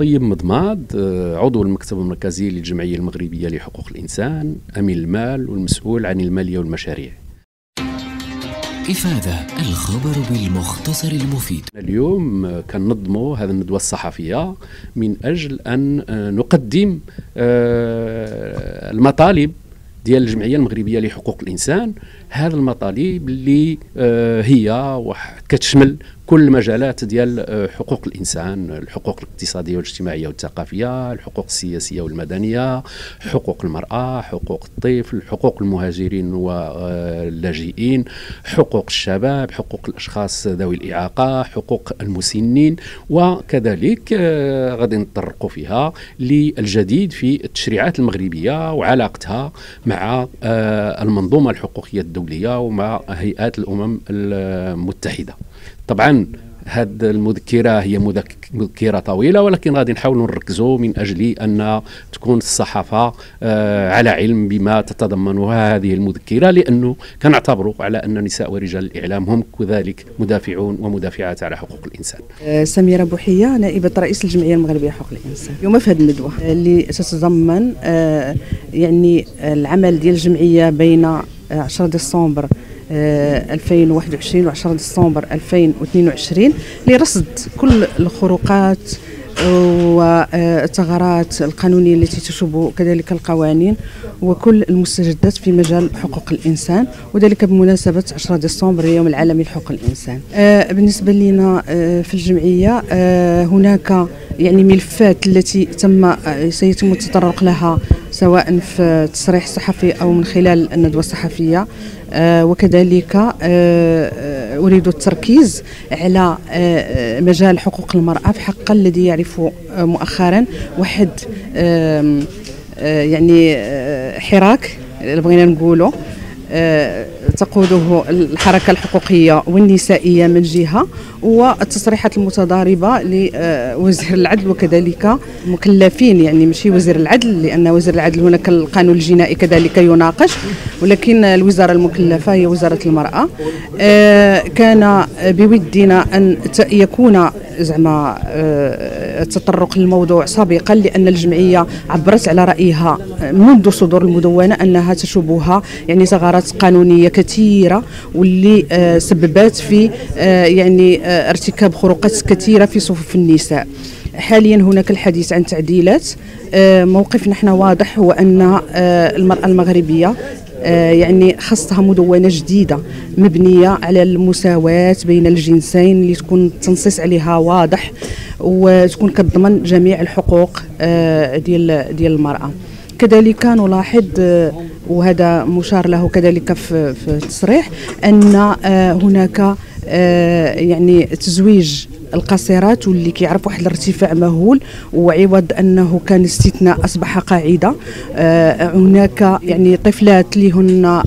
الطيب مضماض عضو المكتب المركزي للجمعية المغربية لحقوق الإنسان، أمين المال والمسؤول عن المالية والمشاريع. إفادة الخبر بالمختصر المفيد. اليوم كننظموا هذه الندوة الصحفية من أجل أن نقدم المطالب ديال الجمعية المغربية لحقوق الإنسان. هذه المطالب اللي هي كتشمل كل المجالات ديال حقوق الإنسان، الحقوق الاقتصادية والاجتماعية والثقافية، الحقوق السياسية والمدنية، حقوق المرأة، حقوق الطفل، حقوق المهاجرين واللاجئين، حقوق الشباب، حقوق الأشخاص ذوي الإعاقة، حقوق المسنين، وكذلك غادي نتطرقوا فيها للجديد في التشريعات المغربية وعلاقتها مع المنظومة الحقوقية الدولية ومع هيئات الأمم المتحدة. طبعا هاد المذكرة هي مذكرة طويلة، ولكن غادي نحاولوا نركزوا من أجل أن تكون الصحافة على علم بما تتضمنها هذه المذكرة، لأنه كنعتبروا على أن نساء ورجال الإعلام هم كذلك مدافعون ومدافعات على حقوق الإنسان. سميرة بوحيه، نائبة رئيس الجمعية المغربية لحقوق الإنسان. اليوم في هذه الندوة اللي تتضمن يعني العمل ديال الجمعية بين 10 ديسمبر 2021 و 10 ديسمبر 2022 لرصد كل الخروقات والثغرات القانونية التي تشوب كذلك القوانين وكل المستجدات في مجال حقوق الإنسان، وذلك بمناسبة 10 ديسمبر اليوم العالمي لحقوق الإنسان. بالنسبة لنا في الجمعية هناك يعني ملفات التي سيتم التطرق لها سواء في تصريح صحفي أو من خلال الندوة الصحفية، وكذلك أريد التركيز على مجال حقوق المرأة في حقها الذي يعرف مؤخرا واحد يعني حراك بغينا نقوله تقوده الحركة الحقوقية والنسائية من جهة، والتصريحات المتضاربة لوزير العدل وكذلك مكلفين، يعني ماشي وزير العدل، لأن وزير العدل هناك القانون الجنائي كذلك يناقش، ولكن الوزارة المكلفة هي وزارة المرأة. كان بودنا أن يكون زعما التطرق للموضوع سابقا، لأن الجمعية عبرت على رأيها منذ صدور المدونة أنها تشوبها يعني ثغرات قانونية كثيرة واللي سببت في يعني ارتكاب خروقات كثيرة في صفوف النساء. حاليا هناك الحديث عن تعديلات. موقفنا احنا واضح، هو أن المرأة المغربية يعني خاصها مدونة جديدة مبنية على المساواة بين الجنسين اللي تكون التنصيص عليها واضح وتكون كتضمن جميع الحقوق ديال المرأة. كذلك نلاحظ وهذا مشار له كذلك في التصريح أن هناك يعني تزويج القاصرات واللي كيعرف واحد الارتفاع مهول، وعوض انه كان استثناء اصبح قاعده. هناك يعني طفلات اللي هن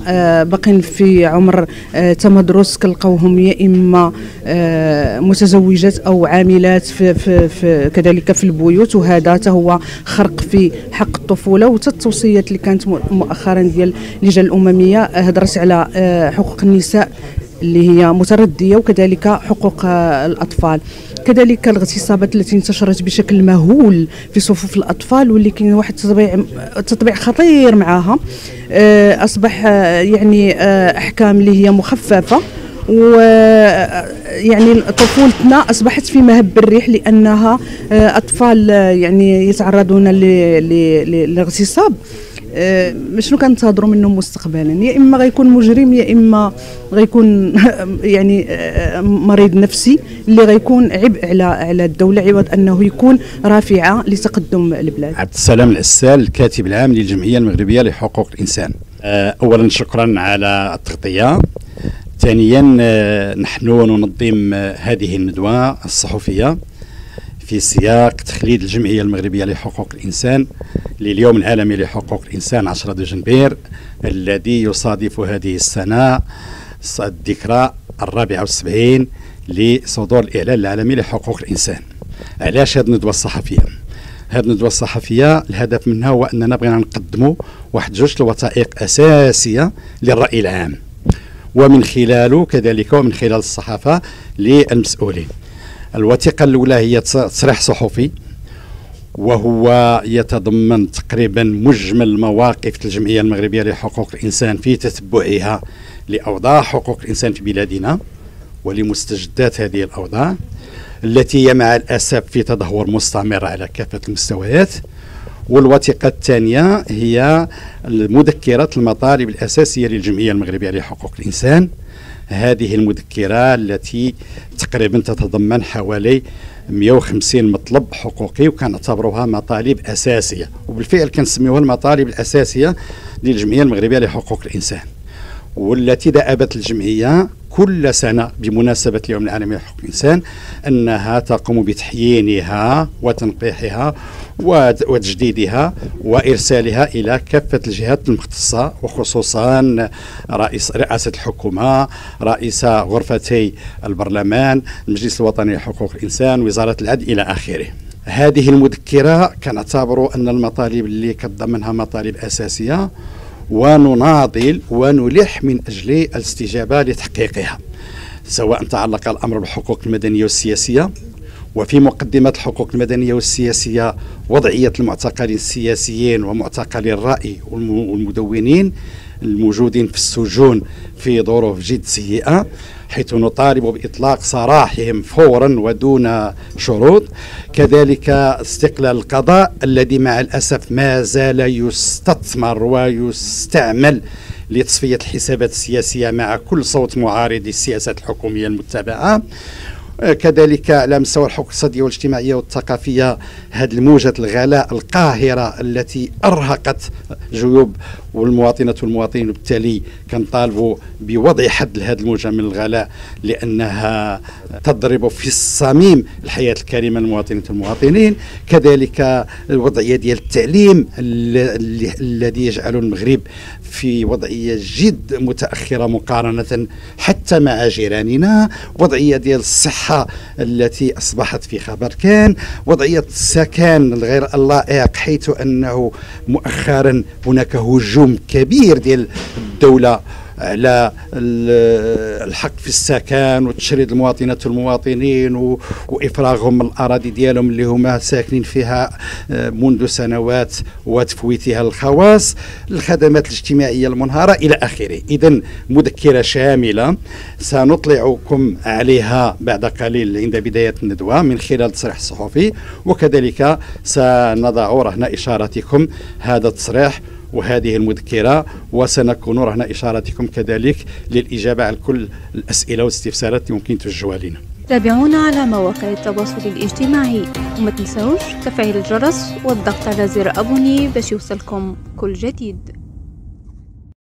باقين في عمر تمدرس كنلقاوهم يا اما متزوجات او عاملات في كذلك في البيوت، وهذا هو خرق في حق الطفوله. والتوصيات اللي كانت مؤخرا ديال اللجان الامميه هضرت على حقوق النساء اللي هي متردية وكذلك حقوق الأطفال. كذلك الاغتصابات التي انتشرت بشكل مهول في صفوف الأطفال واللي كاين واحد تطبيع خطير معاها، أصبح يعني أحكام اللي هي مخففة، ويعني طفولتنا أصبحت في مهب الريح لأنها أطفال يعني يتعرضون للاغتصاب. شنو كنتهضروا منه مستقبلا؟ يا اما غيكون مجرم يا اما غيكون يعني مريض نفسي اللي غيكون عبء على الدوله، عوض انه يكون رافعه لتقدم البلاد. عبد السلام العسال، الكاتب العام للجمعيه المغربيه لحقوق الانسان. اولا شكرا على التغطيه. ثانيا نحن ننظم هذه الندوه الصحفيه في سياق تخليد الجمعيه المغربيه لحقوق الانسان لليوم العالمي لحقوق الإنسان 10 دجنبير، الذي يصادف هذه السنة الذكرى 74 لصدور الإعلان العالمي لحقوق الإنسان. علاش هذه الندوة الصحفية؟ هذه الندوة الصحفية الهدف منها هو أننا بغينا نقدموا واحد جوج الوثائق أساسية للرأي العام، ومن خلاله كذلك ومن خلال الصحافة للمسؤولين. الوثيقة الأولى هي تصريح صحفي، وهو يتضمن تقريبا مجمل مواقف الجمعية المغربية لحقوق الإنسان في تتبعها لأوضاع حقوق الإنسان في بلادنا ولمستجدات هذه الأوضاع التي هي مع الأسف في تدهور مستمر على كافة المستويات. والوثيقة الثانية هي مذكرة المطالب الأساسية للجمعية المغربية لحقوق الإنسان. هذه المذكرة التي تقريبا تتضمن حوالي 150 مطلب حقوقي وكنعتبروها مطالب أساسية، وبالفعل كنسميوها المطالب الأساسية للجمعية المغربية لحقوق الإنسان، والتي دأبت الجمعية كل سنة بمناسبة اليوم العالمي لحقوق الإنسان أنها تقوم بتحيينها وتنقيحها وتجديدها وإرسالها إلى كافة الجهات المختصة، وخصوصا رئاسة الحكومة، رئيس غرفتي البرلمان، المجلس الوطني لحقوق الإنسان، وزارة العدل إلى آخره. هذه المذكرة كنعتبروا أن المطالب اللي كتضمنها مطالب أساسية، ونناضل ونلح من أجل الاستجابة لتحقيقها، سواء تعلق الأمر بالحقوق المدنية والسياسية. وفي مقدمة الحقوق المدنية والسياسية وضعية المعتقلين السياسيين ومعتقلي الرأي والمدونين الموجودين في السجون في ظروف جد سيئة، حيث نطالب بإطلاق سراحهم فورا ودون شروط. كذلك استقلال القضاء الذي مع الأسف ما زال يستثمر ويستعمل لتصفية الحسابات السياسية مع كل صوت معارض للسياسات الحكومية المتبعة. كذلك على مستوى الحقوق الاقتصادية والاجتماعية والثقافية، هذه الموجة الغلاء القاهرة التي أرهقت جيوب والمواطنات والمواطنين، وبالتالي كنطالبوا بوضع حد لهذه الموجة من الغلاء، لأنها تضرب في الصميم الحياة الكريمة للمواطنات والمواطنين. كذلك الوضعية ديال التعليم الذي يجعل المغرب في وضعية جد متأخرة مقارنة حتى مع جيراننا، وضعية ديال الصحة التي أصبحت في خبر كان، وضعية السكن الغير اللائق، حيث أنه مؤخرا هناك هجوم كبير ديال الدولة على الحق في السكن وتشريد المواطنات والمواطنين وإفراغهم من الأراضي ديالهم اللي هما ساكنين فيها منذ سنوات وتفويتها الخواص، الخدمات الاجتماعية المنهارة إلى آخره. إذن مذكرة شاملة سنطلعكم عليها بعد قليل عند بداية الندوة من خلال تصريح صحفي، وكذلك سنضع رهن إشارتكم هذا التصريح وهذه المذكرة، وسنكون رهن إشارتكم كذلك للإجابة على كل الأسئلة والاستفسارات اللي ممكن توجهوها لنا. تابعونا على مواقع التواصل الاجتماعي، وما تنسوش تفعيل الجرس والضغط على زر أبوني باش يوصلكم كل جديد.